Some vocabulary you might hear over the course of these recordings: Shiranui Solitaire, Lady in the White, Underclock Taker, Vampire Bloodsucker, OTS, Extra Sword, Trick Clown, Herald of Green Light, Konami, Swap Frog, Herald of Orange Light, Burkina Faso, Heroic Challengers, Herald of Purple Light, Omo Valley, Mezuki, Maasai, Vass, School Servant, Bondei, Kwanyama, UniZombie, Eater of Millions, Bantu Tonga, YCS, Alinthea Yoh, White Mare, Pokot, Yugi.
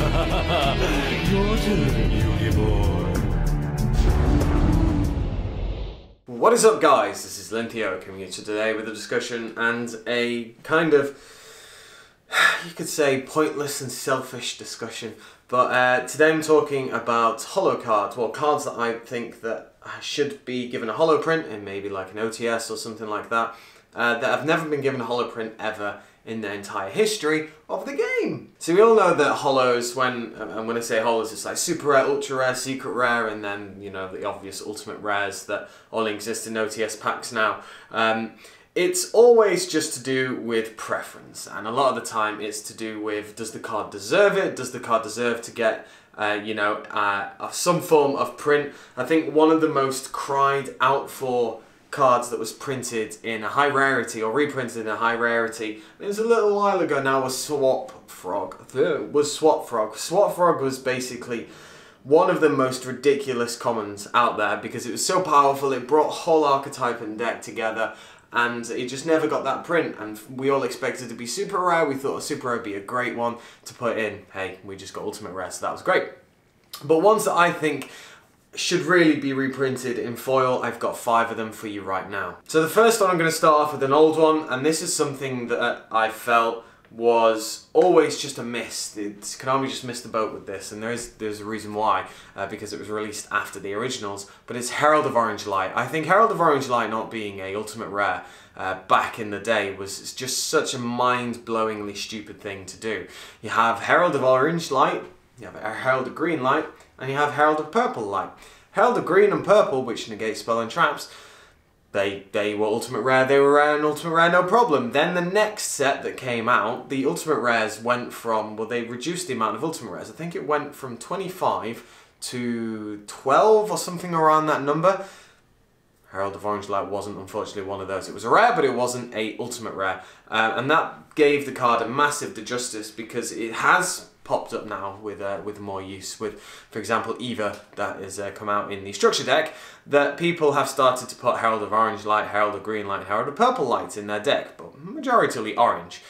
Your turn, Yugi boy. What is up, guys? This is Alinthea Yoh coming at you today with a discussion and a kind of, you could say, pointless and selfish discussion. But today I'm talking about holo cards, well, cards that I think that should be given a holo print and maybe like an OTS or something like that, that have never been given a holo print ever in the entire history of the game. So we all know that holos, when I say holos, it's like super rare, ultra rare, secret rare, and then, you know, the obvious ultimate rares that only exist in OTS packs now. It's always just to do with preference, and a lot of the time it's to do with, does the card deserve it? Does the card deserve to get some form of print? I think one of the most cried out for cards that was printed in a high rarity, or reprinted in a high rarity, it was a little while ago now, was Swap Frog. Swap Frog was basically one of the most ridiculous commons out there because it was so powerful, it brought whole archetype and deck together, and it just never got that print, and we all expected it to be super rare. We thought a super rare would be a great one to put in. Hey, we just got ultimate rare, so that was great. But ones that I think should really be reprinted in foil, I've got 5 of them for you right now. So the first one, I'm going to start off with an old one, and this is something that I felt was always just a miss. Konami just missed the boat with this, and there's a reason why, because it was released after the originals, but it's Herald of Orange Light. I think Herald of Orange Light not being a ultimate rare back in the day was just such a mind-blowingly stupid thing to do. You have Herald of Orange Light, you have Herald of Green Light, and you have Herald of Purple Light. Herald of Green and Purple, which negate spell and traps, they were ultimate rare, they were rare and ultimate rare, no problem. Then the next set that came out, the ultimate rares went from, well, they reduced the amount of ultimate rares. I think it went from 25 to 12 or something around that number. Herald of Orange Light wasn't, unfortunately, one of those. It was a rare, but it wasn't a ultimate rare. And that gave the card a massive injustice because it has popped up now with more use, with, for example, Eva that has come out in the structure deck, that people have started to put Herald of Orange Light, Herald of Green Light, Herald of Purple Light in their deck, but majoritarily orange.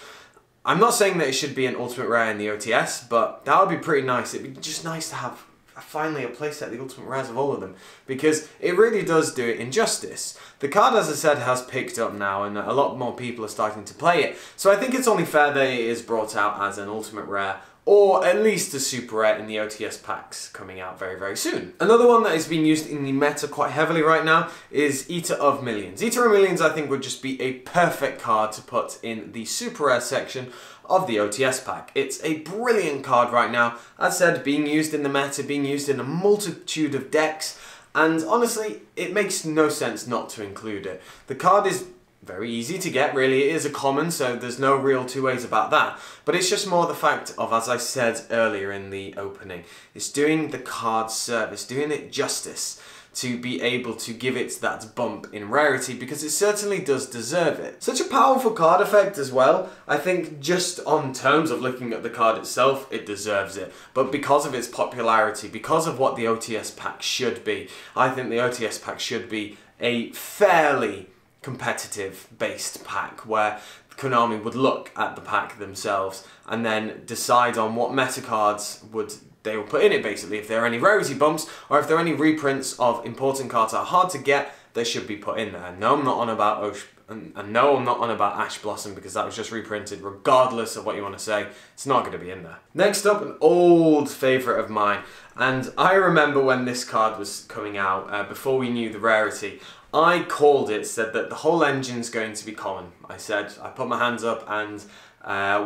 I'm not saying that it should be an ultimate rare in the OTS, but that would be pretty nice. It'd be just nice to have finally a playset, the ultimate rares of all of them, because it really does do it injustice. The card, as I said, has picked up now, and a lot more people are starting to play it, so I think it's only fair that it is brought out as an ultimate rare, or at least a super rare in the OTS packs coming out very, very soon. Another one that is being used in the meta quite heavily right now is Eater of Millions. Eater of Millions, I think, would just be a perfect card to put in the super rare section of the OTS pack. It's a brilliant card right now. As said, being used in the meta, being used in a multitude of decks, and honestly, it makes no sense not to include it. The card is very easy to get, really. It is a common, so there's no real two ways about that. But it's just more the fact of, as I said earlier in the opening, it's doing the card service, doing it justice to be able to give it that bump in rarity, because it certainly does deserve it. Such a powerful card effect as well. I think just on terms of looking at the card itself, it deserves it. But because of its popularity, because of what the OTS pack should be, I think the OTS pack should be a fairly competitive based pack where Konami would look at the pack themselves and then decide on what meta cards they will put in it, basically. If there are any rarity bumps or if there are any reprints of important cards that are hard to get, they should be put in there. And no, I'm not on about Ash Blossom, because that was just reprinted. Regardless of what you want to say, it's not going to be in there. Next up, an old favourite of mine, and I remember when this card was coming out, before we knew the rarity, I called it, said that the whole engine's going to be common. I said, I put my hands up, and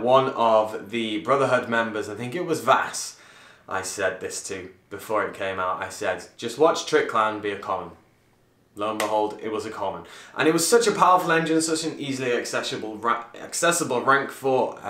one of the Brotherhood members, I think it was Vass, I said this to before it came out. I said, just watch Trick Clown be a common. Lo and behold, it was a common. And it was such a powerful engine, such an easily accessible rank 4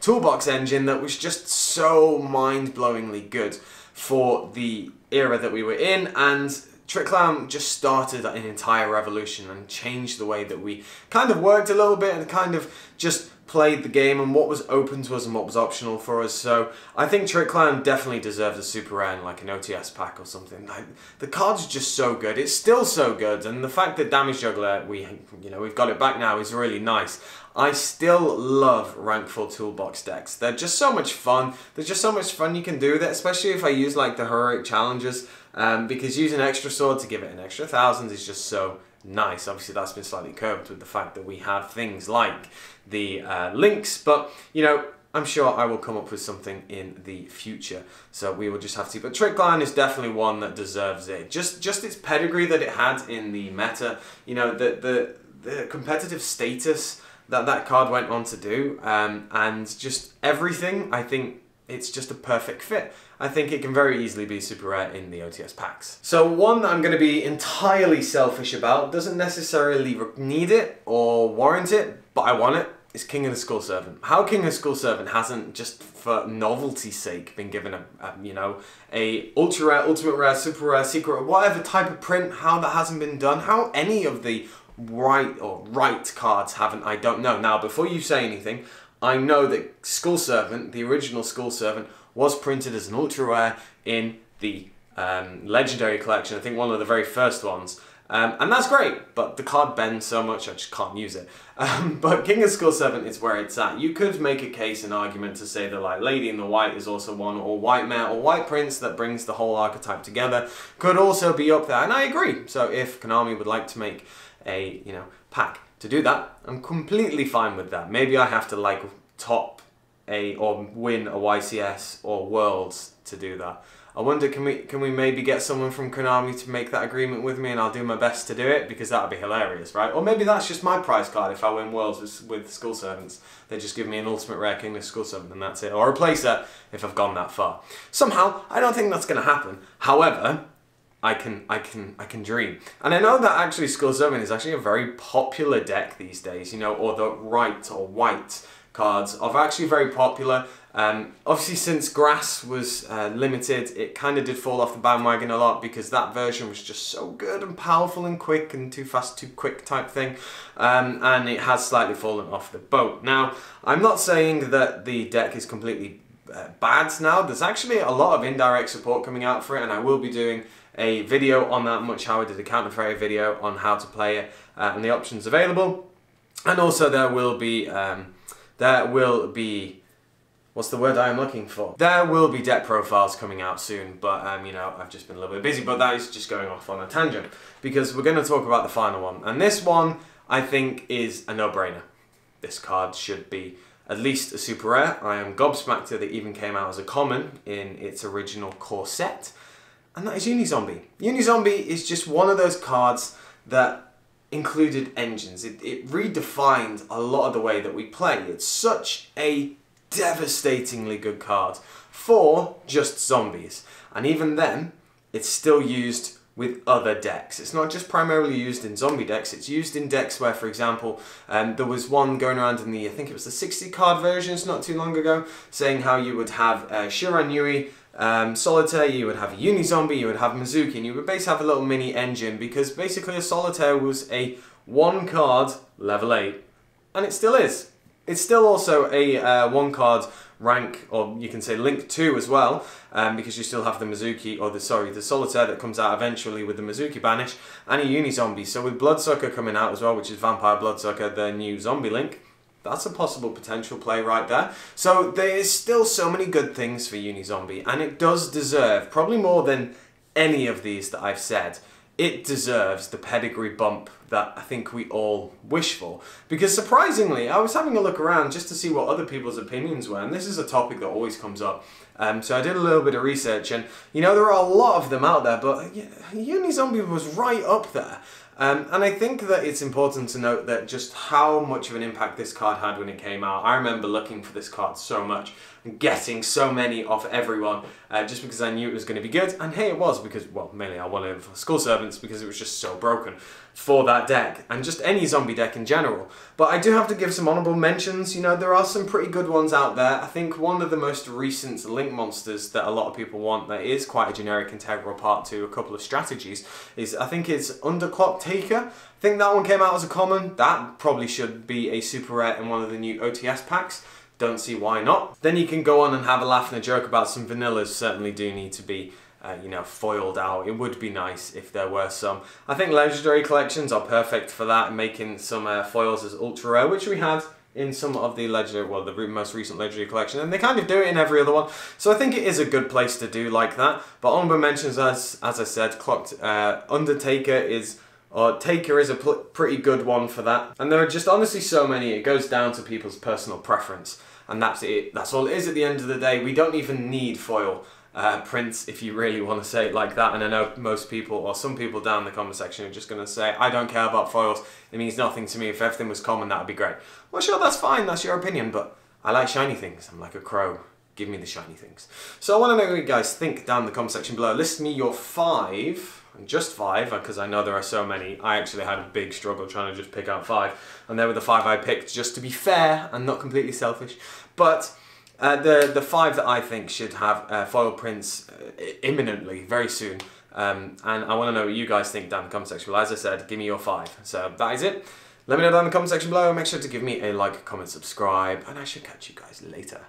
toolbox engine that was just so mind-blowingly good for the era that we were in. And Trick Clown just started an entire revolution and changed the way that we kind of worked a little bit and kind of just played the game and what was open to us and what was optional for us, so I think Trick Clown definitely deserves a super rare in like an OTS pack or something. Like, the card's just so good, it's still so good, and the fact that Damage Juggler, we've got it back now, is really nice. I still love rank 4 toolbox decks. They're just so much fun. There's just so much fun you can do with it, especially if I use like the Heroic Challengers, because using Extra Sword to give it an extra 1000 is just so nice. Obviously that's been slightly curbed with the fact that we have things like the links, but you know, I'm sure I will come up with something in the future, so we will just have to. But Trick Clown is definitely one that deserves it. Just its pedigree that it had in the meta, you know, the competitive status that that card went on to do, and just everything. I think it's just a perfect fit. I think it can very easily be super rare in the OTS packs. So one that I'm going to be entirely selfish about, doesn't necessarily need it or warrant it, but I want it, is King of the Skull Servant. How King of the Skull Servant hasn't, just for novelty's sake, been given a ultra rare, ultimate rare, super rare, secret, whatever type of print, how that hasn't been done, how any of the right cards haven't, I don't know. Now, before you say anything, I know that School Servant, the original School Servant, was printed as an ultra rare in the Legendary Collection, I think one of the very first ones, and that's great, but the card bends so much I just can't use it. But King of Skull Servant is where it's at. You could make a case, an argument to say that like Lady in the White is also one, or White Mare, or White Prince, that brings the whole archetype together, could also be up there, and I agree. So if Konami would like to make a, you know, pack to do that, I'm completely fine with that. Maybe I have to like top a, or win a YCS or Worlds to do that. I wonder, can we maybe get someone from Konami to make that agreement with me, and I'll do my best to do it, because that would be hilarious, right? Or maybe that's just my prize card if I win Worlds with School Servants. They just give me an ultimate rare King of School Servant and that's it, or a playset if I've gone that far. Somehow, I don't think that's going to happen. However, I can dream. And I know that actually Skull Servant is actually a very popular deck these days, you know, or the right or white cards are actually very popular. Obviously since Grass was limited, it kind of did fall off the bandwagon a lot, because that version was just so good and powerful and quick and too fast, too quick type thing, and it has slightly fallen off the boat. Now, I'm not saying that the deck is completely bad now. There's actually a lot of indirect support coming out for it, and I will be doing a video on that, much how I did a counter fairy video on how to play it, and the options available. And also there will be, what's the word I'm looking for? There will be deck profiles coming out soon, but you know, I've just been a little bit busy, but that is just going off on a tangent, because we're going to talk about the final one. And this one, I think, is a no-brainer. This card should be at least a super rare. I am gobsmacked that it even came out as a common in its original core set, and that is UniZombie. UniZombie is just one of those cards that included engines. It redefined a lot of the way that we play. It's such a devastatingly good card for just zombies, and even then, it's still used with other decks. It's not just primarily used in zombie decks, it's used in decks where, for example, there was one going around in the, I think it was the 60 card versions not too long ago, saying how you would have Shiranui Solitaire, you would have a UniZombie, you would have Mezuki, and you would basically have a little mini engine, because basically a Solitaire was a one card level 8, and it still is. It's still also a one card rank, or you can say link 2 as well, because you still have the Mezuki, or the Solitaire that comes out eventually with the Mezuki banish, and a UniZombie. So with Bloodsucker coming out as well, which is Vampire Bloodsucker, the new zombie link, that's a possible potential play right there. So there is still so many good things for UniZombie, and it does deserve, probably more than any of these that I've said, it deserves the pedigree bump that I think we all wish for. Because surprisingly, I was having a look around just to see what other people's opinions were, and this is a topic that always comes up. So I did a little bit of research, and you know, there are a lot of them out there, but UniZombie was right up there. And I think that it's important to note that just how much of an impact this card had when it came out. I remember looking for this card so much. getting so many off everyone just because I knew it was going to be good. And hey, it was, because, well, mainly I won over School Servants because it was just so broken for that deck, and just any zombie deck in general. But I do have to give some honourable mentions. You know, there are some pretty good ones out there. I think one of the most recent Link monsters that a lot of people want that is quite a generic integral part to a couple of strategies is, I think it's Underclock Taker. I think that one came out as a common. That probably should be a super rare in one of the new OTS packs. Don't see why not. Then you can go on and have a laugh and a joke about some vanillas. Certainly do need to be you know, foiled out. It would be nice if there were some. I think legendary collections are perfect for that, making some foils as ultra rare, which we had in some of the legendary, well, the most recent legendary collection, and they kind of do it in every other one. So I think it is a good place to do like that. But honorable mentions, as I said, Undertaker is, or Taker is a pretty good one for that. And there are just honestly so many. It goes down to people's personal preference, and that's it. That's all it is at the end of the day. We don't even need foil Prince, if you really want to say it like that. And I know most people, or some people down in the comment section, are just going to say, I don't care about foils, it means nothing to me, if everything was common that would be great. Well, sure, that's fine, that's your opinion, but I like shiny things. I'm like a crow, give me the shiny things. So I want to know what you guys think down in the comment section below. List me your 5, and just 5, because I know there are so many. I actually had a big struggle trying to just pick out 5, and they were the 5 I picked, just to be fair and not completely selfish. But the 5 that I think should have foil Prince imminently, very soon. And I want to know what you guys think down in the comment section. Well, as I said, give me your 5. So that is it. Let me know down in the comment section below. Make sure to give me a like, comment, subscribe, and I shall catch you guys later.